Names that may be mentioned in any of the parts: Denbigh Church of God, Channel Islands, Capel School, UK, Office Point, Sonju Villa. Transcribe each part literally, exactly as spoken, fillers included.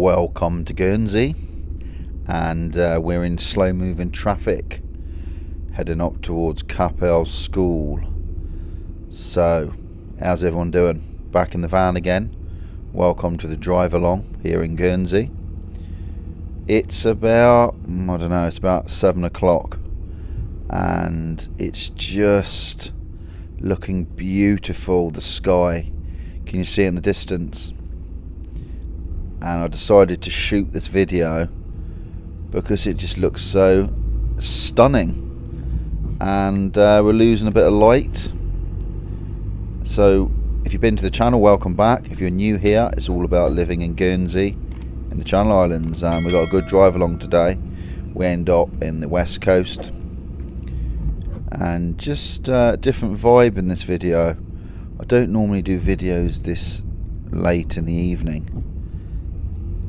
Welcome to Guernsey, and uh, we're in slow moving traffic heading up towards Capel School. So how's everyone doing? Back in the van again. Welcome to the drive along here in Guernsey. It's about, I don't know, it's about seven o'clock, and it's just looking beautiful, the sky. Can you see it in the distance? And I decided to shoot this video because it just looks so stunning, and uh, we're losing a bit of light. So if you've been to the channel, welcome back. If you're new here, it's all about living in Guernsey in the Channel Islands, and we've got a good drive along today. We end up in the west coast, and just a uh, different vibe in this video. I don't normally do videos this late in the evening.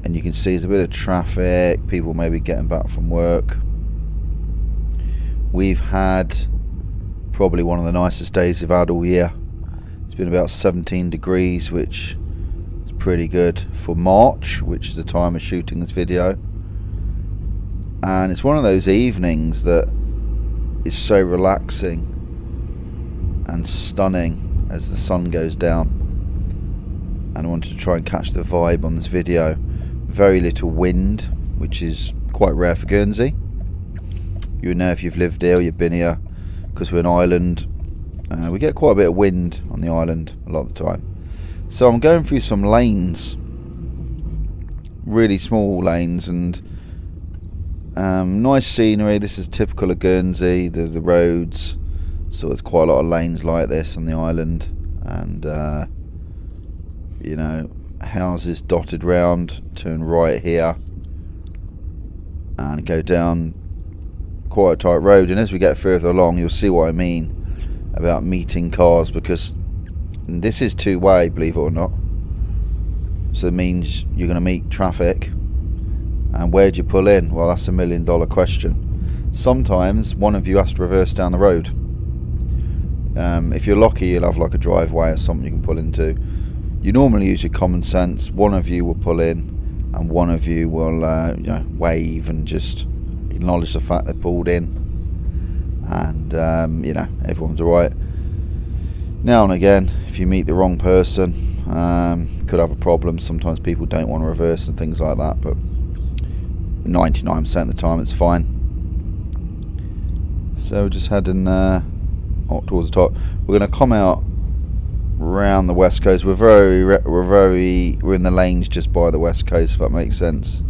And you can see there's a bit of traffic, people maybe getting back from work. We've had probably one of the nicest days we've had all year. It's been about seventeen degrees, which is pretty good for March, which is the time of shooting this video. And it's one of those evenings that is so relaxing and stunning as the sun goes down. And I wanted to try and catch the vibe on this video. Very little wind, which is quite rare for Guernsey. You know, if you've lived here or you've been here, because we're an island, uh, we get quite a bit of wind on the island a lot of the time. So I'm going through some lanes, really small lanes, and um, nice scenery. This is typical of Guernsey, the, the roads. So there's quite a lot of lanes like this on the island, and uh, you know, houses dotted round. Turn right here and go down quite a tight road, and as we get further along you'll see what I mean about meeting cars, because this is two-way, believe it or not, so it means you're going to meet traffic. And where'd you pull in? Well, that's a million dollar question. Sometimes one of you has to reverse down the road. Um, if you're lucky, you'll have like a driveway or something you can pull into. You normally use your common sense. One of you will pull in, and one of you will, uh, you know, wave and just acknowledge the fact they pulled in. And um, you know, everyone's alright. Now and again, if you meet the wrong person, um, could have a problem. Sometimes people don't want to reverse and things like that, but ninety-nine percent of the time it's fine. So we're just heading uh, up towards the top. We're going to come out round the west coast. We're very, we're very, we're in the lanes just by the west coast, if that makes sense.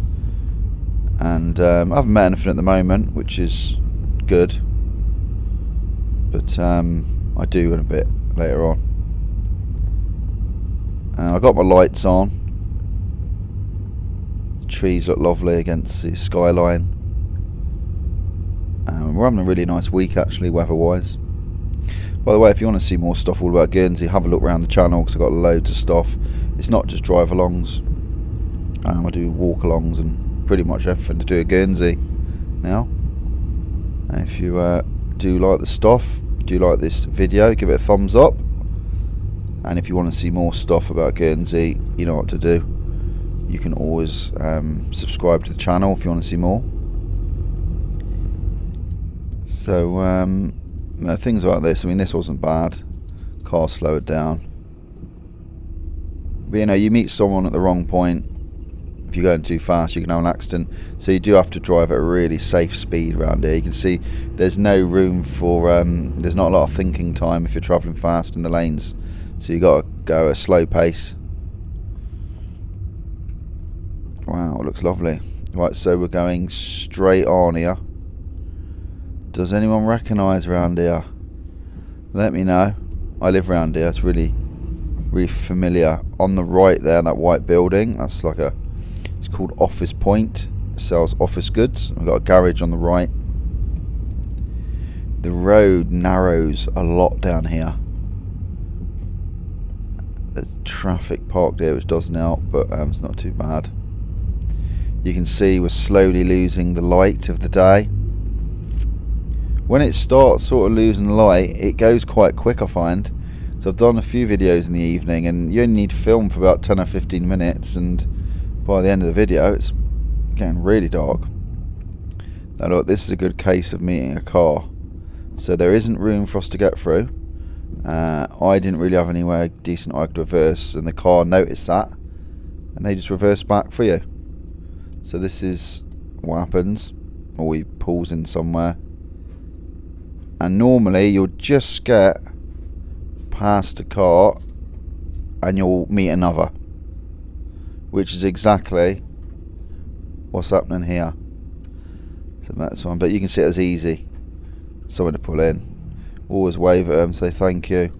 And um, I haven't met anything at the moment, which is good. But um, I do in a bit later on. Uh, I got my lights on. The trees look lovely against the skyline. Um, we're having a really nice week actually, weather-wise. By the way, if you want to see more stuff all about Guernsey, have a look around the channel, because I've got loads of stuff. It's not just drive-alongs. Um, I do walk-alongs and pretty much everything to do with Guernsey now. And if you uh, do like the stuff, do like this video, give it a thumbs up. And if you want to see more stuff about Guernsey, you know what to do. You can always um, subscribe to the channel if you want to see more. So, um... Uh, things like this. I mean, this wasn't bad. Car slowed down. But you know, you meet someone at the wrong point. If you're going too fast, you can have an accident. So you do have to drive at a really safe speed around here. You can see there's no room for, um, there's not a lot of thinking time if you're travelling fast in the lanes. So you got to go at a slow pace. Wow, it looks lovely. Right, so we're going straight on here. Does anyone recognise around here? Let me know. I live around here. It's really, really familiar. On the right there, that white building, that's like a, it's called Office Point. It sells office goods. We've got a garage on the right. The road narrows a lot down here. There's traffic parked here, which doesn't help, but um, it's not too bad. You can see we're slowly losing the light of the day. When it starts sort of losing light, it goes quite quick, I find. So I've done a few videos in the evening, and you only need to film for about ten or fifteen minutes, and by the end of the video, it's getting really dark. Now look, this is a good case of meeting a car. So there isn't room for us to get through. Uh, I didn't really have anywhere decent I could reverse, and the car noticed that, and they just reversed back for you. So this is what happens, or he pulls in somewhere. And normally you'll just get past the car and you'll meet another, which is exactly what's happening here. So that's one, but you can see it as easy. Someone to pull in, always wave at them, say thank you,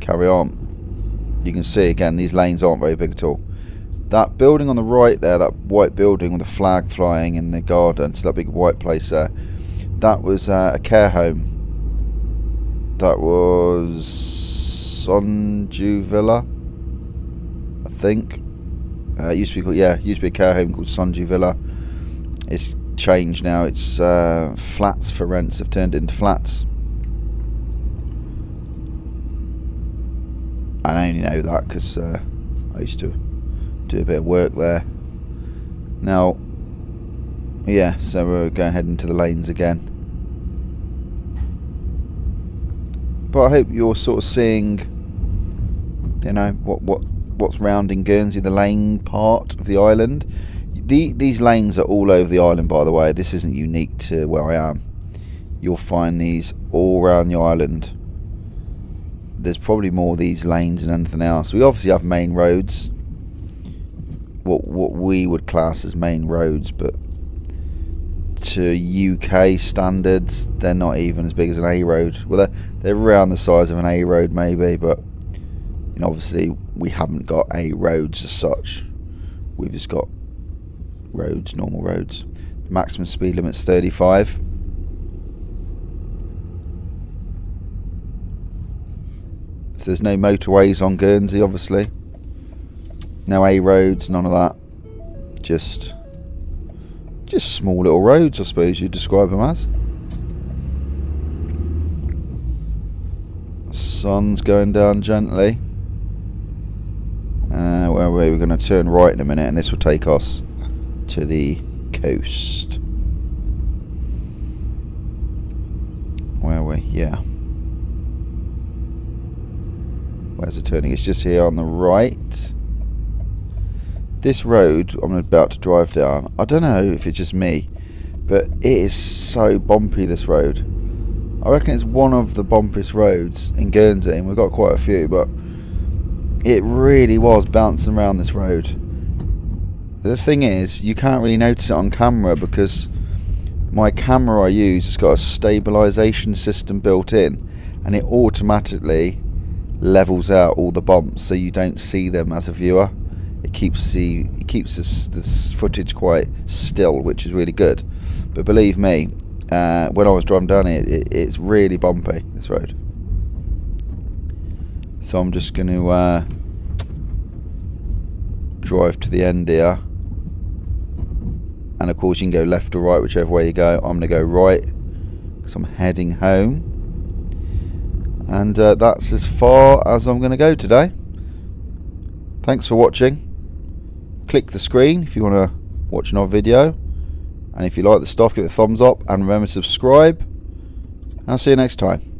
carry on. You can see again these lanes aren't very big at all. That building on the right there, that white building with the flag flying in the garden, so that big white place there, that was uh, a care home. That was Sonju Villa, I think. Uh, it used to be called, yeah, it used to be a care home called Sonju Villa. It's changed now. It's uh, flats for rents. Have turned it into flats. I only know that because uh, I used to do a bit of work there. Now, yeah, so we're going ahead into the lanes again. But I hope you're sort of seeing, you know, what what what's round in Guernsey, the lane part of the island. The, these lanes are all over the island, by the way. This isn't unique to where I am. You'll find these all around the island. There's probably more of these lanes than anything else. We obviously have main roads, what what we would class as main roads, but to U K standards, they're not even as big as an A road. Well, they're, they're around the size of an A road maybe, but you know, obviously we haven't got A roads as such. We've just got roads, normal roads. Maximum speed limit's thirty-five. So there's no motorways on Guernsey, obviously. No A roads, none of that. Just, just small little roads, I suppose you'd describe them as. Sun's going down gently. Uh, where are we? We're going to turn right in a minute, and this will take us to the coast. Where are we? Yeah. Where's the turning? It's just here on the right. This road I'm about to drive down, I don't know if it's just me, but it is so bumpy, this road. I reckon it's one of the bumpiest roads in Guernsey, and we've got quite a few, but it really was bouncing around this road. The thing is, you can't really notice it on camera because my camera I use has got a stabilisation system built in, and it automatically levels out all the bumps so you don't see them as a viewer. It keeps the it keeps this, this footage quite still, which is really good. But believe me, uh, when I was driving down here, it, it's really bumpy, this road. So I'm just going to uh, drive to the end here. And of course you can go left or right, whichever way you go. I'm going to go right because I'm heading home, and uh, that's as far as I'm going to go today. Thanks for watching. Click the screen if you want to watch another video, and if you like the stuff, give it a thumbs up and remember to subscribe. I'll see you next time.